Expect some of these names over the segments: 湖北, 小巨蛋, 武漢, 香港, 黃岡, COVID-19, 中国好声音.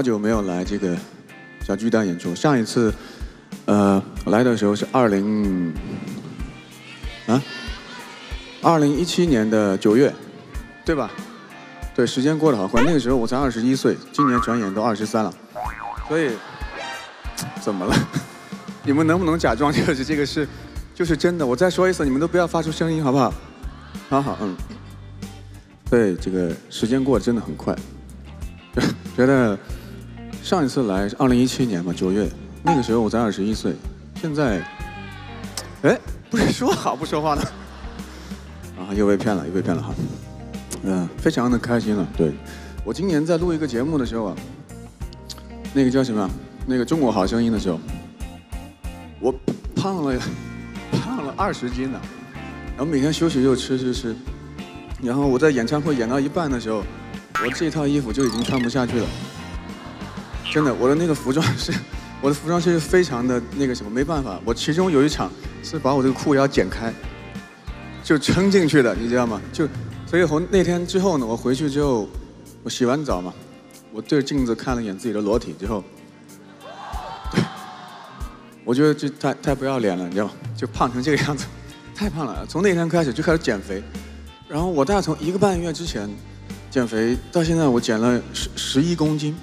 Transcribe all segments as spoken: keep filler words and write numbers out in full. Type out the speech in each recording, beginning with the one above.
好久没有来这个小巨蛋演出。上一次，呃，我来的时候是二零啊，二零一七年的九月，对吧？对，时间过得好快。那个时候我才二十一岁，今年转眼都二十三了。所以，怎么了？你们能不能假装就是这个是，就是真的？我再说一次，你们都不要发出声音，好不好？好好，嗯。对，这个时间过得真的很快。觉得上一次来是二零一七年嘛，九月，那个时候我才二十一岁。现在，哎，不是说好不说话的？啊，又被骗了，又被骗了哈。嗯，非常的开心了。对，我今年在录一个节目的时候啊，那个叫什么？那个《中国好声音》的时候，我胖了，胖了二十斤呢。然后每天休息就吃吃吃。然后我在演唱会演到一半的时候。 我这套衣服就已经穿不下去了，真的，我的那个服装是，我的服装是非常的那个什么，没办法，我其中有一场是把我这个裤腰剪开，就撑进去的，你知道吗？就，所以从那天之后呢，我回去之后，我洗完澡嘛，我对着镜子看了一眼自己的裸体之后，我觉得这太太不要脸了，你知道吗？就胖成这个样子，太胖了。从那天开始就开始减肥，然后我大概从一个半月之前。 减肥到现在我减了十十一公斤，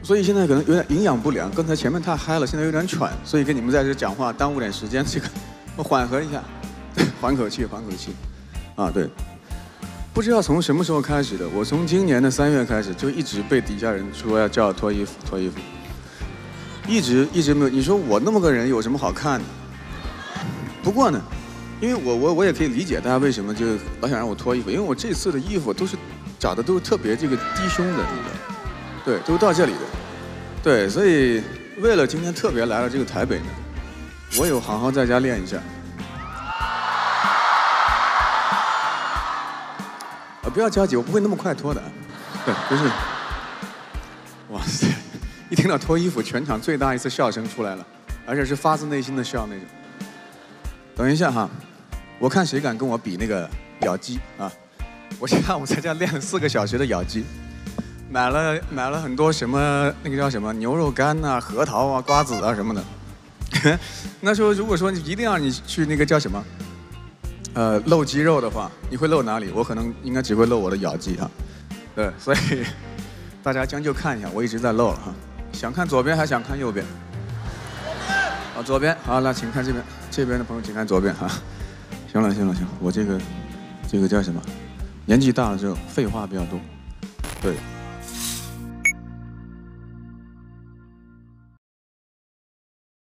所以现在可能有点营养不良。刚才前面太嗨了，现在有点喘，所以跟你们在这讲话耽误点时间，这个我缓和一下，缓口气，缓口气。啊，对，不知道从什么时候开始的，我从今年的三月开始就一直被底下人说要叫我脱衣服，脱衣服，一直一直没有。你说我那么个人有什么好看的？不过呢，因为我我我也可以理解大家为什么就老想让我脱衣服，因为我这次的衣服都是。 找的都是特别这个低胸的，对，都到这里的，对，所以为了今天特别来了这个台北呢，我有好好在家练一下，啊，不要着急，我不会那么快脱的，对，就是，哇塞，一听到脱衣服，全场最大一次笑声出来了，而且是发自内心的笑那种。等一下哈，我看谁敢跟我比那个咬肌啊！ 我下午在家练了四个小时的咬肌，买了买了很多什么那个叫什么牛肉干呐、啊、核桃啊、瓜子啊什么的。那时候如果说你一定要你去那个叫什么，呃，露肌肉的话，你会露哪里？我可能应该只会露我的咬肌哈、啊。对，所以大家将就看一下，我一直在露了哈。想看左边还想看右边？啊，左边。好，那请看这边，这边的朋友请看左边哈、啊。行了行了行了，我这个这个叫什么？ 年纪大了之后，废话比较多，对。